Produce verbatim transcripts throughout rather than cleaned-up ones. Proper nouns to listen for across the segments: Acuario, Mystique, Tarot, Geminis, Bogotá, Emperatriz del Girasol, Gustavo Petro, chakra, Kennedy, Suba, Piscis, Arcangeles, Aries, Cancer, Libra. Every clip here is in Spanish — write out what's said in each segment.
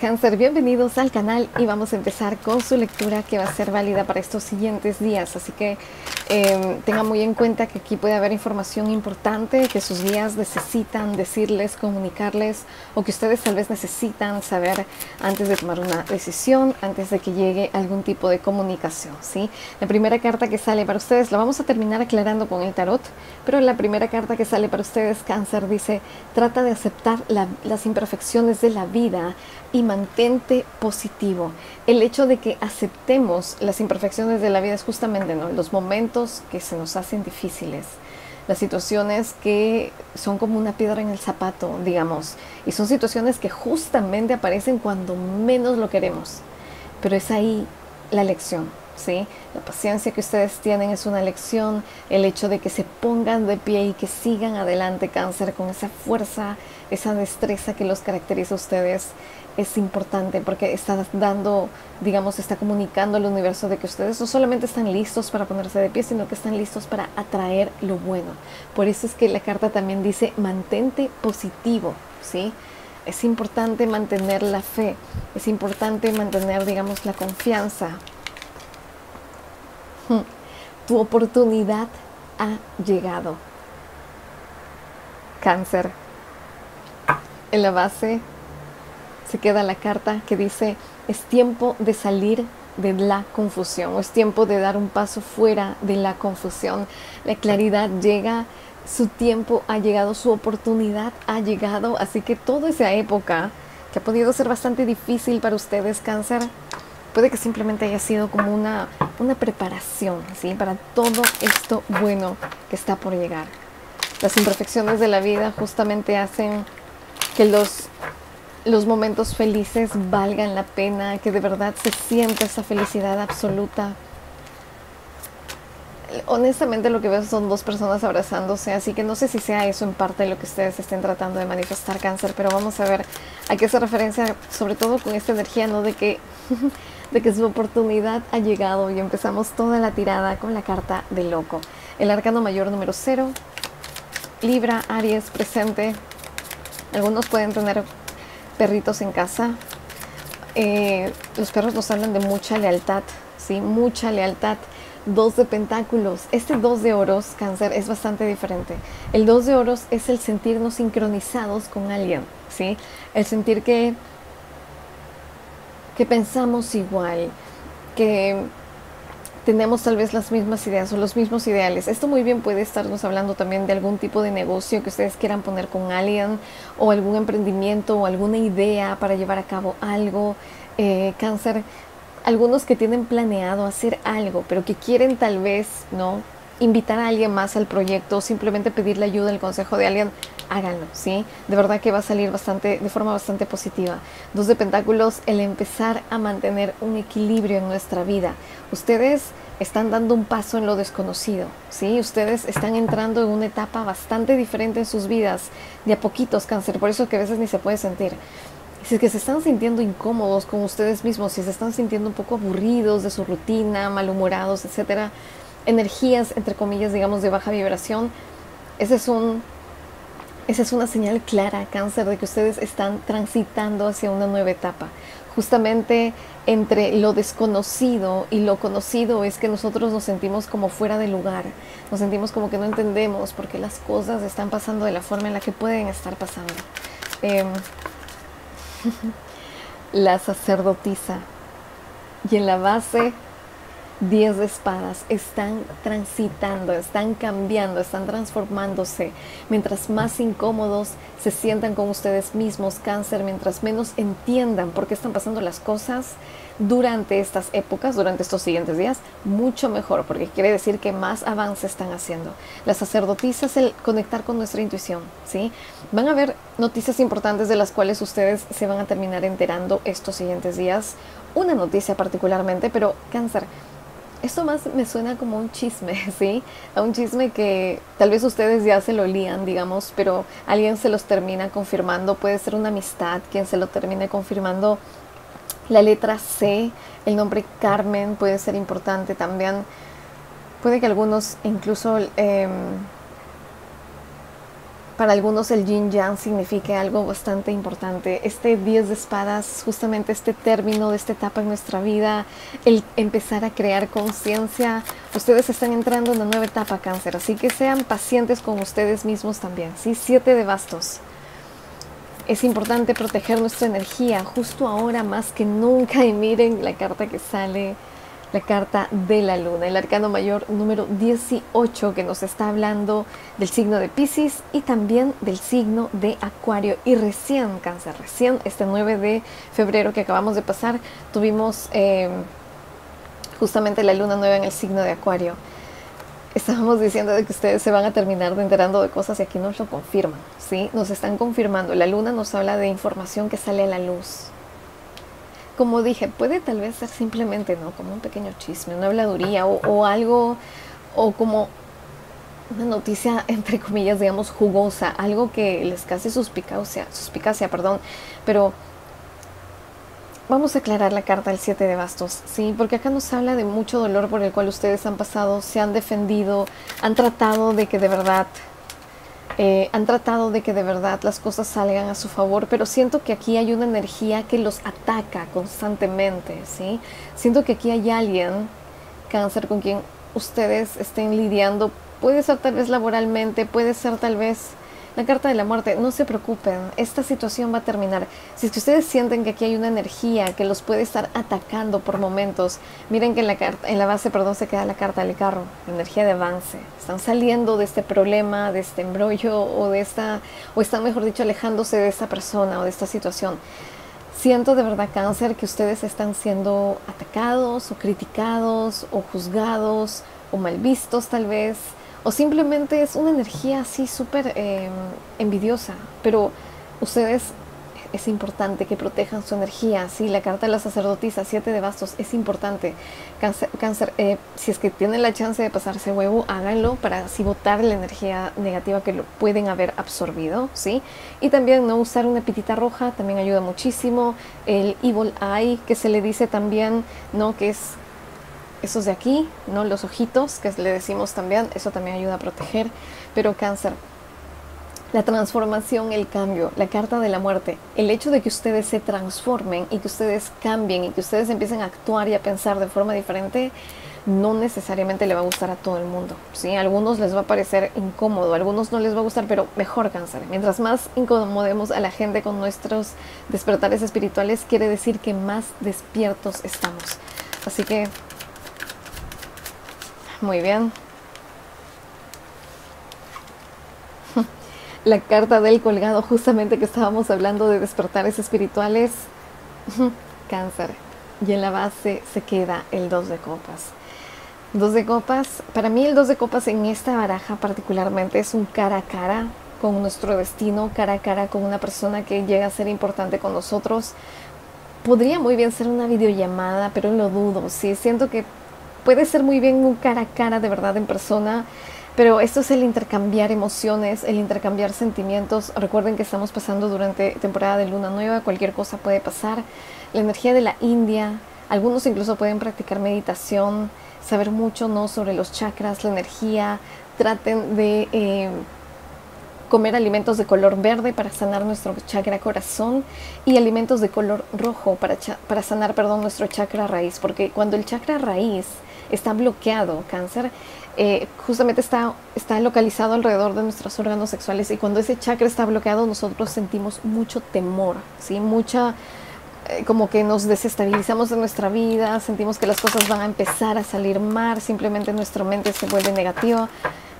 Cáncer, bienvenidos al canal y vamos a empezar con su lectura que va a ser válida para estos siguientes días, así que eh, tengan muy en cuenta que aquí puede haber información importante que sus guías necesitan decirles, comunicarles, o que ustedes tal vez necesitan saber antes de tomar una decisión, antes de que llegue algún tipo de comunicación, ¿sí? La primera carta que sale para ustedes, la vamos a terminar aclarando con el tarot, pero la primera carta que sale para ustedes, Cáncer, dice: trata de aceptar la, las imperfecciones de la vida y mantente positivo. El hecho de que aceptemos las imperfecciones de la vida es justamente, ¿no?, los momentos que se nos hacen difíciles, las situaciones que son como una piedra en el zapato, digamos, y son situaciones que justamente aparecen cuando menos lo queremos, pero es ahí la lección, ¿sí? La paciencia que ustedes tienen es una lección, el hecho de que se pongan de pie y que sigan adelante, Cáncer, con esa fuerza, esa destreza que los caracteriza a ustedes, es importante porque está dando, digamos, está comunicando al universo de que ustedes no solamente están listos para ponerse de pie, sino que están listos para atraer lo bueno. Por eso es que la carta también dice: mantente positivo, ¿sí? Es importante mantener la fe, es importante mantener, digamos, la confianza. Hmm. Tu oportunidad ha llegado, Cáncer. En la base se queda la carta que dice: es tiempo de salir de la confusión, o es tiempo de dar un paso fuera de la confusión. La claridad llega, su tiempo ha llegado, su oportunidad ha llegado, así que toda esa época que ha podido ser bastante difícil para ustedes, Cáncer, puede que simplemente haya sido como una, una preparación, ¿sí?, para todo esto bueno que está por llegar. Las imperfecciones de la vida justamente hacen que los... los momentos felices valgan la pena, que de verdad se sienta esa felicidad absoluta. Honestamente, lo que veo son dos personas abrazándose, así que no sé si sea eso en parte lo que ustedes estén tratando de manifestar, Cáncer, pero vamos a ver a qué se referencia, sobre todo con esta energía, ¿no?, de que, de que su oportunidad ha llegado. Y empezamos toda la tirada con la carta de loco. El arcano mayor número cero, Libra, Aries, presente. Algunos pueden tener perritos en casa. Eh, los perros nos hablan de mucha lealtad, ¿sí? Mucha lealtad. Dos de pentáculos. Este dos de oros, Cáncer, es bastante diferente. El dos de oros es el sentirnos sincronizados con alguien, ¿sí? El sentir que, que pensamos igual, que tenemos tal vez las mismas ideas o los mismos ideales. Esto muy bien puede estarnos hablando también de algún tipo de negocio que ustedes quieran poner con alguien, o algún emprendimiento, o alguna idea para llevar a cabo algo, eh, Cáncer. Algunos que tienen planeado hacer algo, pero que quieren tal vez, ¿no?, invitar a alguien más al proyecto, o simplemente pedirle ayuda, el consejo de alguien. Háganlo, ¿sí? De verdad que va a salir bastante, de forma bastante positiva. Dos de pentáculos, el empezar a mantener un equilibrio en nuestra vida. Ustedes están dando un paso en lo desconocido, ¿sí? Ustedes están entrando en una etapa bastante diferente en sus vidas, de a poquitos, Cáncer, por eso es que a veces ni se puede sentir. Si es que se están sintiendo incómodos con ustedes mismos, si se están sintiendo un poco aburridos de su rutina, malhumorados, etcétera, energías, entre comillas, digamos, de baja vibración, ese es un... esa es una señal clara, Cáncer, de que ustedes están transitando hacia una nueva etapa. Justamente entre lo desconocido y lo conocido es que nosotros nos sentimos como fuera de lugar. Nos sentimos como que no entendemos por qué las cosas están pasando de la forma en la que pueden estar pasando. Eh, la sacerdotisa. Y en la base, diez de espadas, están transitando, están cambiando, están transformándose. Mientras más incómodos se sientan con ustedes mismos, Cáncer, mientras menos entiendan por qué están pasando las cosas durante estas épocas, durante estos siguientes días, mucho mejor, porque quiere decir que más avance están haciendo. La sacerdotisa es el conectar con nuestra intuición, ¿sí? Van a haber noticias importantes de las cuales ustedes se van a terminar enterando estos siguientes días. Una noticia particularmente, pero, Cáncer, esto más me suena como un chisme, ¿sí? A un chisme que tal vez ustedes ya se lo olían, digamos, pero alguien se los termina confirmando. Puede ser una amistad quien se lo termine confirmando. La letra C, el nombre Carmen, puede ser importante también. Puede que algunos incluso... Eh, Para algunos el yin yang significa algo bastante importante. Este diez de espadas, justamente este término de esta etapa en nuestra vida, el empezar a crear conciencia. Ustedes están entrando en una nueva etapa, Cáncer, así que sean pacientes con ustedes mismos también, ¿sí? siete de bastos. Es importante proteger nuestra energía justo ahora más que nunca. Y miren la carta que sale, la carta de la luna, el arcano mayor número dieciocho, que nos está hablando del signo de Piscis y también del signo de Acuario. Y recién, Cáncer, recién este nueve de febrero que acabamos de pasar, tuvimos eh, justamente la luna nueva en el signo de Acuario. Estábamos diciendo de que ustedes se van a terminar de enterando de cosas y aquí nos lo confirman, ¿sí? Nos están confirmando. La luna nos habla de información que sale a la luz. Como dije, puede tal vez ser simplemente, ¿no?, como un pequeño chisme, una habladuría o, o algo, o como una noticia, entre comillas, digamos, jugosa, algo que les cause suspicacia, suspicacia, perdón, pero vamos a aclarar la carta del siete de bastos, ¿sí? Porque acá nos habla de mucho dolor por el cual ustedes han pasado, se han defendido, han tratado de que de verdad... Eh, han tratado de que de verdad las cosas salgan a su favor, pero siento que aquí hay una energía que los ataca constantemente, ¿sí? Siento que aquí hay alguien, Cáncer, con quien ustedes estén lidiando. Puede ser tal vez laboralmente, puede ser tal vez la carta de la muerte. No se preocupen, esta situación va a terminar. Si es que ustedes sienten que aquí hay una energía que los puede estar atacando por momentos, miren que en la, carta, en la base perdón, se queda la carta del carro, energía de avance. Están saliendo de este problema, de este embrollo, o, de esta, o están, mejor dicho, alejándose de esta persona o de esta situación. Siento de verdad, Cáncer, que ustedes están siendo atacados o criticados o juzgados o mal vistos tal vez. O simplemente es una energía así súper eh, envidiosa. Pero ustedes, es importante que protejan su energía, ¿sí? La carta de la sacerdotisa, siete de bastos, es importante. Cáncer, cáncer eh, si es que tienen la chance de pasarse huevo, háganlo para así botar la energía negativa que lo pueden haber absorbido, ¿sí? Y también no usar una pitita roja, también ayuda muchísimo. El evil eye, que se le dice también, ¿no? Que es... esos de aquí, ¿no? Los ojitos, que le decimos también, eso también ayuda a proteger. Pero Cáncer, la transformación, el cambio, la carta de la muerte, el hecho de que ustedes se transformen y que ustedes cambien y que ustedes empiecen a actuar y a pensar de forma diferente, no necesariamente le va a gustar a todo el mundo, ¿sí? A algunos les va a parecer incómodo, a algunos no les va a gustar, pero mejor, Cáncer. Mientras más incomodemos a la gente con nuestros despertares espirituales, quiere decir que más despiertos estamos. Así que... muy bien. La carta del colgado, justamente que estábamos hablando de despertares espirituales, Cáncer. Y en la base se queda el dos de copas. dos de copas, para mí el dos de copas en esta baraja particularmente es un cara a cara con nuestro destino, cara a cara con una persona que llega a ser importante con nosotros. Podría muy bien ser una videollamada, pero lo dudo, sí, siento que puede ser muy bien un cara a cara, de verdad, en persona, pero esto es el intercambiar emociones, el intercambiar sentimientos. Recuerden que estamos pasando durante temporada de luna nueva, cualquier cosa puede pasar. La energía de la India, algunos incluso pueden practicar meditación, saber mucho, ¿no?, sobre los chakras, la energía. Traten de eh, comer alimentos de color verde para sanar nuestro chakra corazón y alimentos de color rojo para, para sanar perdón, nuestro chakra raíz, porque cuando el chakra raíz está bloqueado, Cáncer, eh, justamente está, está localizado alrededor de nuestros órganos sexuales, y cuando ese chakra está bloqueado nosotros sentimos mucho temor, ¿sí? Mucha, eh, como que nos desestabilizamos de nuestra vida, sentimos que las cosas van a empezar a salir mal, simplemente nuestra mente se vuelve negativa.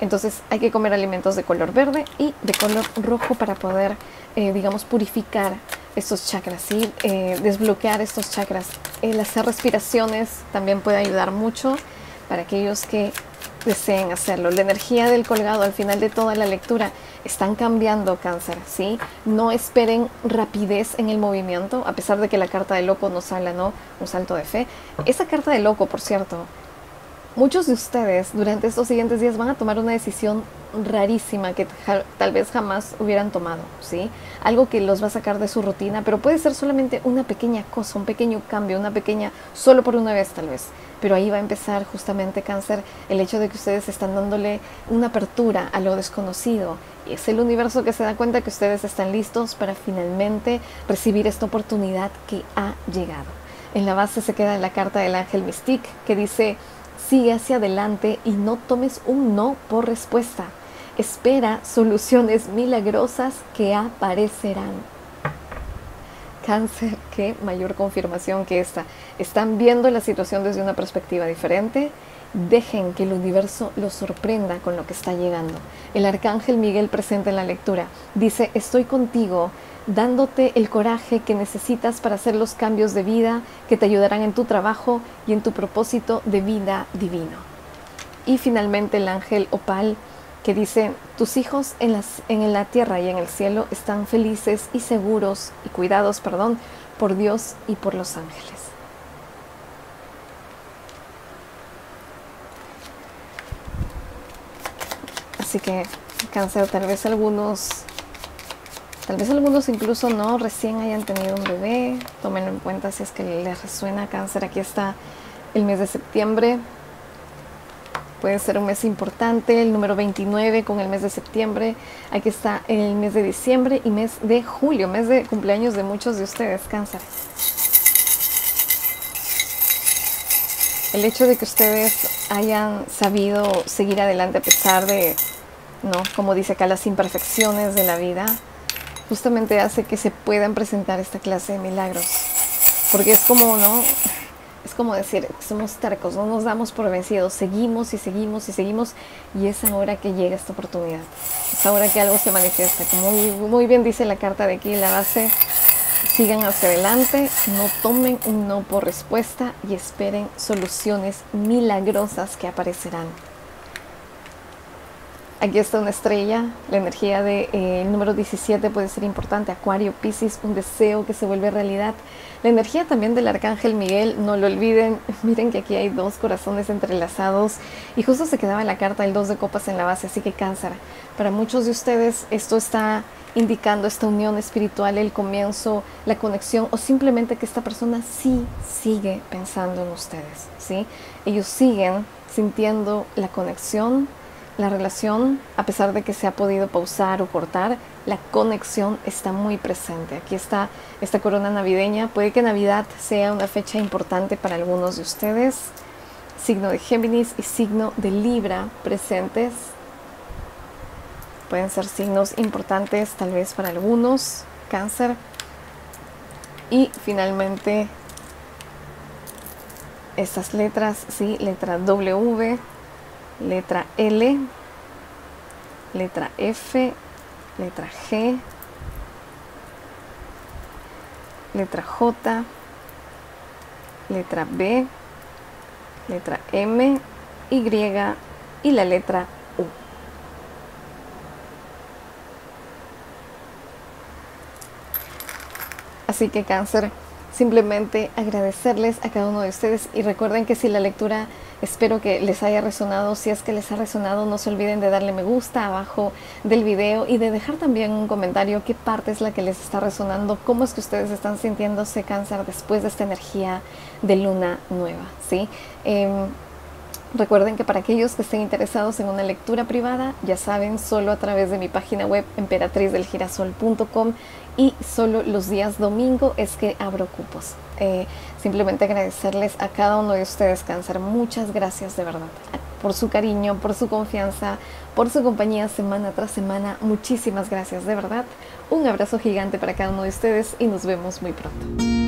Entonces hay que comer alimentos de color verde y de color rojo para poder, eh, digamos, purificar estos chakras, ¿sí? eh, desbloquear estos chakras. El hacer respiraciones también puede ayudar mucho para aquellos que deseen hacerlo. La energía del colgado al final de toda la lectura, están cambiando, Cáncer, ¿sí? No esperen rapidez en el movimiento, a pesar de que la carta de loco nos habla, ¿no?, un salto de fe. Esa carta de loco, por cierto, Muchos de ustedes durante estos siguientes días van a tomar una decisión rarísima que tal vez jamás hubieran tomado, ¿sí? Algo que los va a sacar de su rutina, pero puede ser solamente una pequeña cosa, un pequeño cambio, una pequeña, solo por una vez tal vez. Pero ahí va a empezar justamente Cáncer, el hecho de que ustedes están dándole una apertura a lo desconocido. Es el universo que se da cuenta que ustedes están listos para finalmente recibir esta oportunidad que ha llegado. En la base se queda la carta del ángel Mystique que dice: sigue hacia adelante y no tomes un no por respuesta. Espera soluciones milagrosas que aparecerán. Cáncer, qué mayor confirmación que esta. Están viendo la situación desde una perspectiva diferente. Dejen que el universo los sorprenda con lo que está llegando. El arcángel Miguel, presente en la lectura, dice: estoy contigo, dándote el coraje que necesitas para hacer los cambios de vida que te ayudarán en tu trabajo y en tu propósito de vida divino. Y finalmente el ángel Opal, que dice: tus hijos en, las, en la tierra y en el cielo están felices y seguros y cuidados, perdón, por Dios y por los ángeles. Así que, Cáncer, tal vez algunos... Tal vez algunos incluso no recién hayan tenido un bebé. Tómenlo en cuenta si es que les resuena, Cáncer. Aquí está el mes de septiembre. Puede ser un mes importante, el número veintinueve con el mes de septiembre. Aquí está el mes de diciembre y mes de julio, mes de cumpleaños de muchos de ustedes, Cáncer. El hecho de que ustedes hayan sabido seguir adelante a pesar de, ¿no?, como dice acá, las imperfecciones de la vida, justamente hace que se puedan presentar esta clase de milagros, porque es como, ¿no?, es como decir, somos tercos, no nos damos por vencidos, seguimos y seguimos y seguimos, y es ahora que llega esta oportunidad, es ahora que algo se manifiesta, como muy, muy bien dice la carta de aquí en la base. Sigan hacia adelante, no tomen un no por respuesta y esperen soluciones milagrosas que aparecerán. Aquí está una estrella, la energía del de, eh, número diecisiete puede ser importante, Acuario, Piscis, un deseo que se vuelve realidad. La energía también del arcángel Miguel, no lo olviden, miren que aquí hay dos corazones entrelazados y justo se quedaba en la carta el dos de copas en la base, así que Cáncer, para muchos de ustedes esto está indicando esta unión espiritual, el comienzo, la conexión, o simplemente que esta persona sí sigue pensando en ustedes, ¿sí? Ellos siguen sintiendo la conexión. La relación, a pesar de que se ha podido pausar o cortar, la conexión está muy presente. Aquí está esta corona navideña. Puede que Navidad sea una fecha importante para algunos de ustedes. Signo de Géminis y signo de Libra presentes. Pueden ser signos importantes tal vez para algunos. Cáncer. Y finalmente estas letras, sí, letra W, letra L, letra F, letra G, letra J, letra B, letra M, Y y la letra U. Así que, Cáncer, simplemente agradecerles a cada uno de ustedes y recuerden que si la lectura espero que les haya resonado, si es que les ha resonado no se olviden de darle me gusta abajo del video y de dejar también un comentario qué parte es la que les está resonando, cómo es que ustedes están sintiéndose, Cáncer, después de esta energía de luna nueva, ¿sí? Eh, recuerden que para aquellos que estén interesados en una lectura privada, ya saben, solo a través de mi página web emperatriz del girasol punto com y solo los días domingo es que abro cupos. Eh, simplemente agradecerles a cada uno de ustedes, Cáncer, muchas gracias de verdad por su cariño, por su confianza, por su compañía semana tras semana, muchísimas gracias de verdad, un abrazo gigante para cada uno de ustedes y nos vemos muy pronto.